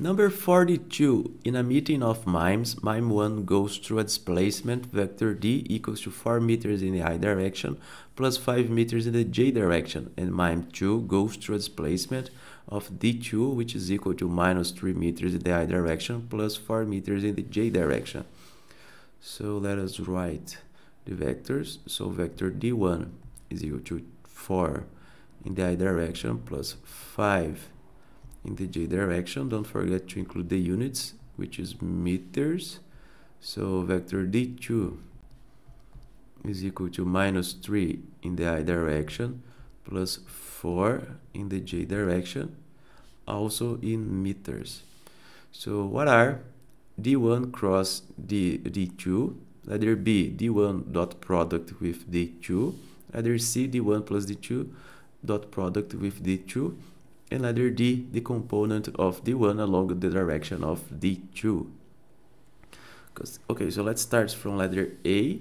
Number 42. In a meeting of mimes, mime 1 goes through a displacement vector d equals to 4 meters in the I direction plus 5 meters in the j direction, and mime 2 goes through a displacement of d2, which is equal to minus 3 meters in the I direction plus 4 meters in the j direction. So let us write the vectors. So vector d1 is equal to 4 in the I direction plus 5 in the j direction. Don't forget to include the units, which is meters. So vector d2 is equal to minus 3 in the I direction plus 4 in the j direction, also in meters. So what are d1 cross d2? Let there be d1 dot product with d2. Let there c d1 plus d2 dot product with d2. And letter D, the component of D1 along the direction of D2. Okay, so let's start from letter A.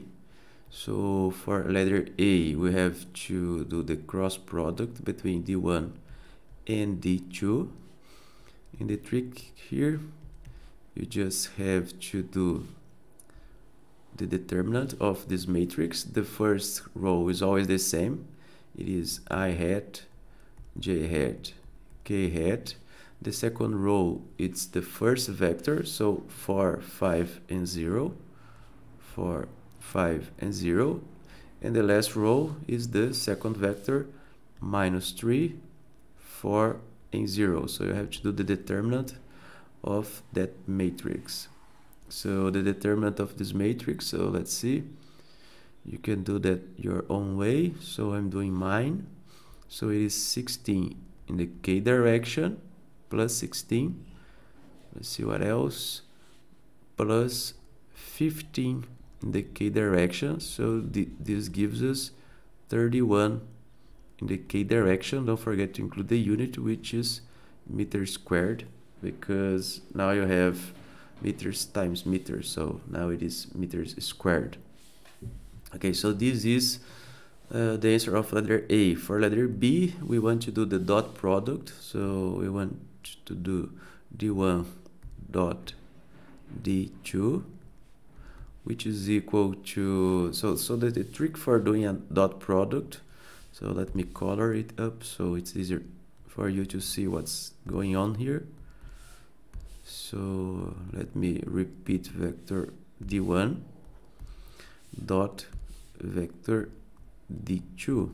So for letter A, we have to do the cross product between D1 and D2. And the trick here, you just have to do the determinant of this matrix. The first row is always the same. It is I hat, j hat, k hat. The second row, it's the first vector, so 4, 5, and 0. 4, 5, and 0. And the last row is the second vector, minus 3, 4, and 0. So you have to do the determinant of that matrix. So the determinant of this matrix, so let's see. You can do that your own way, so I'm doing mine. So it is 16 in the k direction plus 16, let's see what else, plus 15 in the k direction. So this gives us 31 in the k direction. Don't forget to include the unit, which is meters squared, because now you have meters times meters, so now it is meters squared. Okay, so this is the answer of letter A. For letter B, we want to do the dot product. So we want to do D1 dot D2, which is equal to, so that the trick for doing a dot product, so let me color it up so it's easier for you to see what's going on here. So let me repeat vector D1 dot vector D2.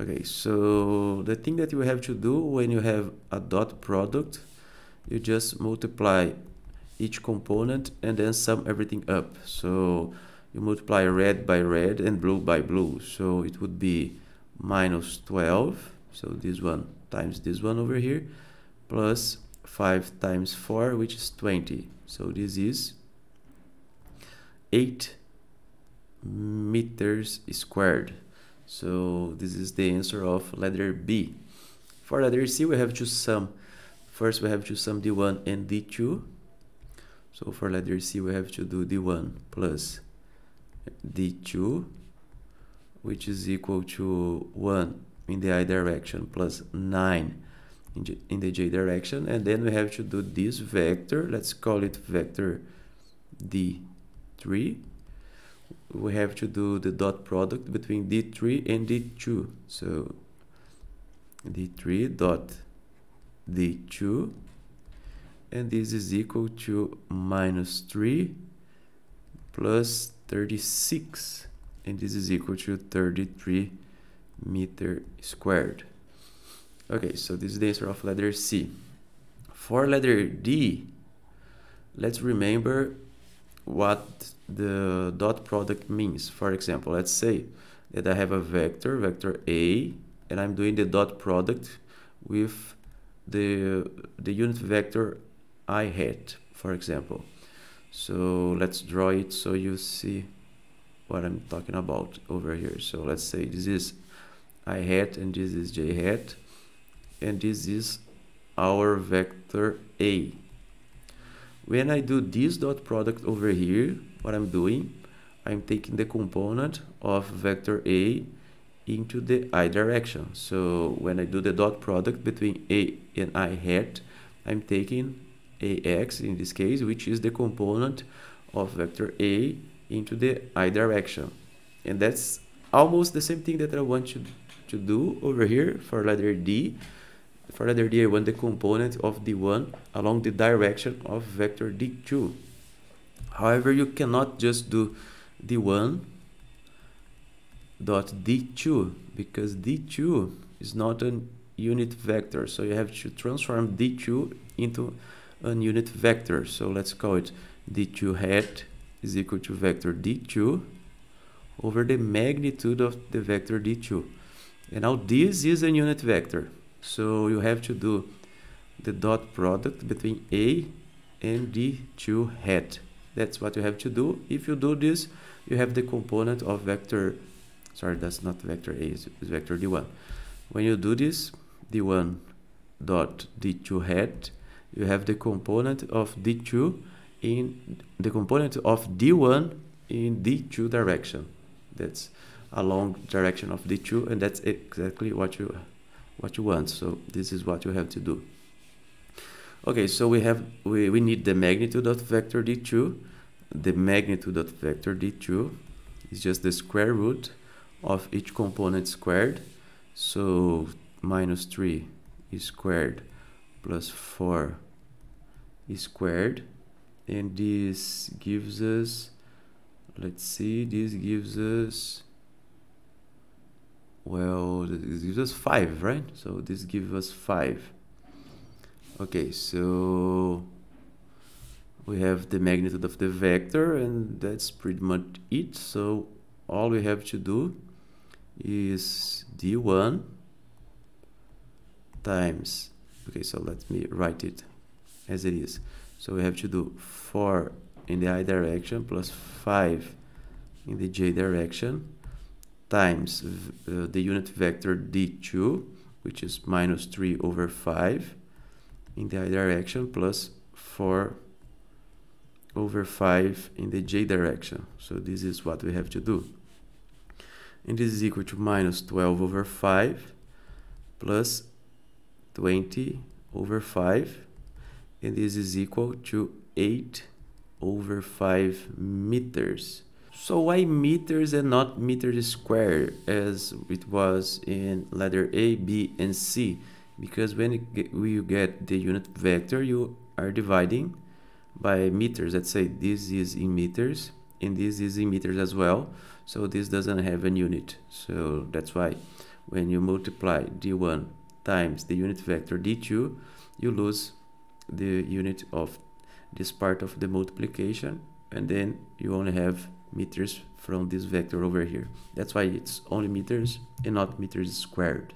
Okay, so the thing that you have to do when you have a dot product, you just multiply each component and then sum everything up. So you multiply red by red and blue by blue. So it would be minus 12, so this one times this one over here, plus 5 times 4, which is 20. So this is 8 meters squared. So this is the answer of letter B. For letter C, we have to sum. First, we have to sum D1 and D2. So for letter C, we have to do D1 plus D2, which is equal to 1 in the I direction plus 9 in the j direction. And then we have to do this vector. Let's call it vector D3. We have to do the dot product between D3 and D2. So D3 dot D2, and this is equal to minus 3 plus 36, and this is equal to 33 meter squared. Okay, so this is the answer of letter C. For letter D, let's remember what the dot product means. For example, let's say that I have a vector, vector A, and I'm doing the dot product with the unit vector I hat, for example. So let's draw it so you see what I'm talking about over here. So let's say this is I hat and this is j hat, and this is our vector A. When I do this dot product over here, what I'm doing, I'm taking the component of vector A into the I direction. So when I do the dot product between A and I hat, I'm taking ax in this case, which is the component of vector a into the I direction. And that's almost the same thing that I want to do over here for letter D. For letter D, I want the component of D1 along the direction of vector D2. However, you cannot just do D1 dot D2, because D2 is not an unit vector, so you have to transform D2 into an unit vector. So let's call it D2 hat is equal to vector D2 over the magnitude of the vector D2. And now this is a unit vector, so you have to do the dot product between A and D2 hat. That's what you have to do. If you do this, you have the component of vector, sorry, that's not vector A, it's vector D1. When you do this, D1 dot D2 hat, you have the component of D2 in the component of D1 in D2 direction. That's along direction of D2, and that's exactly what you want. So this is what you have to do. Okay, so we need the magnitude of vector D2. The magnitude of vector D2 is just the square root of each component squared. So minus 3 is squared plus 4 is squared, and this gives us, let's see, this gives us, well, this gives us 5, right? So this gives us 5. Okay, so we have the magnitude of the vector, and that's pretty much it. So all we have to do is D1 times, okay, so let me write it as it is. So we have to do 4 in the I direction plus 5 in the J direction times the unit vector D2, which is minus 3 over 5 in the I direction plus 4 over 5 in the J direction. So this is what we have to do. And this is equal to minus 12 over 5 plus 20 over 5. And this is equal to 8 over 5 meters. So why meters and not meters squared as it was in letter A, B, and C? Because when you get the unit vector, you are dividing by meters. Let's say this is in meters and this is in meters as well. So this doesn't have a unit. So that's why when you multiply D1 times the unit vector D2, you lose the unit of this part of the multiplication, and then you only have meters from this vector over here. That's why it's only meters and not meters squared.